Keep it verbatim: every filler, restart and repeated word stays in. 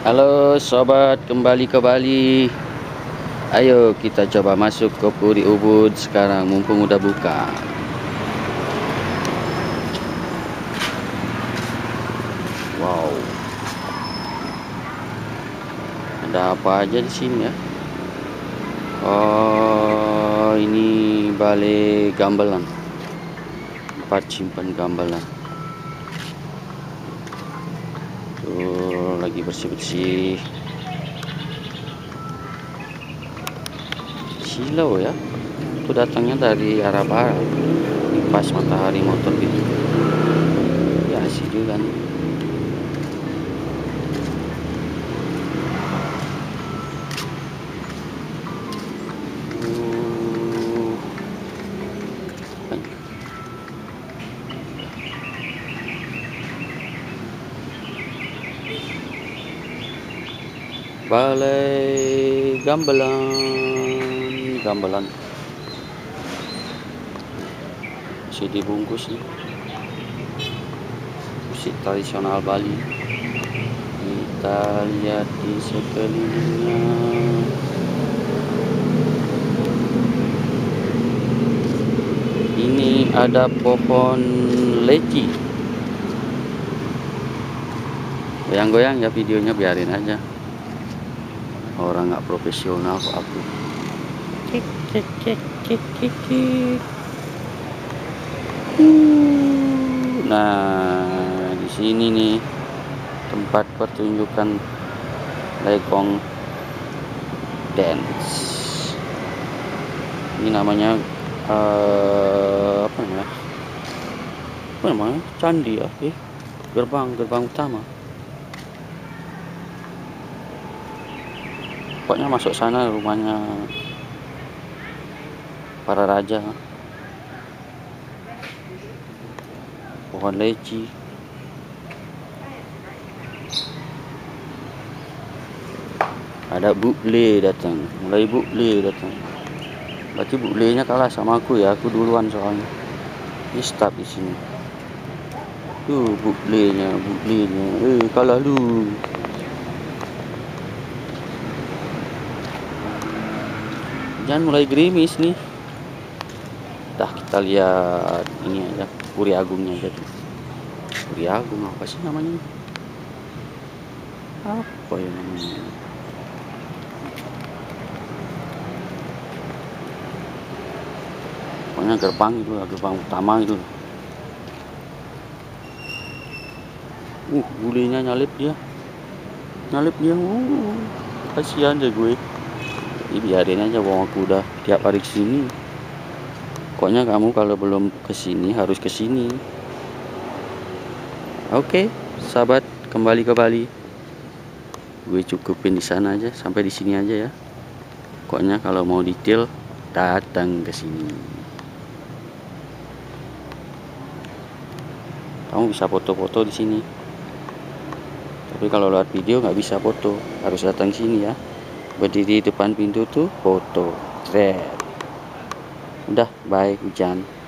Halo sobat, kembali ke Bali. Ayo kita coba masuk ke Puri Ubud sekarang, mumpung udah buka. Wow, ada apa aja di sini ya? Oh, ini Bale Gamelan, tempat simpan gamelan. Tuh, lagi bersih-bersih. Silau ya, itu datangnya dari arah barat, pas matahari mau terbit ya, asik juga nih. Bale Gamelan, gamelan masih dibungkus nih, musik tradisional Bali. Kita lihat di sekelilingnya. Ini ada pohon leci, goyang-goyang ya videonya, biarin aja. Orang nggak profesional kok aku. Cek cek cek cek cek cek. Uh, nah, di sini nih tempat pertunjukan legong dance. Ini namanya uh, apa namanya? Apa namanya? Candi ya? Eh, gerbang gerbang utama. Pokoknya masuk sana rumahnya para raja. Pohon leci. Ada bule datang, mulai bule datang. Berarti bulenya kalah sama aku ya, aku duluan soalnya. Ini staf di sini. Tuh bulenya, bulenya. Eh, kalah lu. Jangan mulai gerimis nih. Dah, kita lihat ini aja, Puri Agungnya aja tuh. Puri Agung apa sih namanya? Apa ya namanya? Pokoknya gerbang itu, gerbang utama itu. Uh, bulenya nyalip dia. Nyalip dia. Uh, kasihan deh gue. Ini biarin aja, bawa aku udah tiap hari kesini. Pokoknya kamu kalau belum kesini harus kesini. Oke, sahabat, kembali ke Bali. Gue cukupin di sana aja, sampai di sini aja ya. Pokoknya kalau mau detail datang ke sini. Kamu bisa foto-foto di sini. Tapi kalau lihat video nggak bisa foto, harus datang sini ya. Berdiri depan pintu tuh foto. Red. Udah, bye, hujan.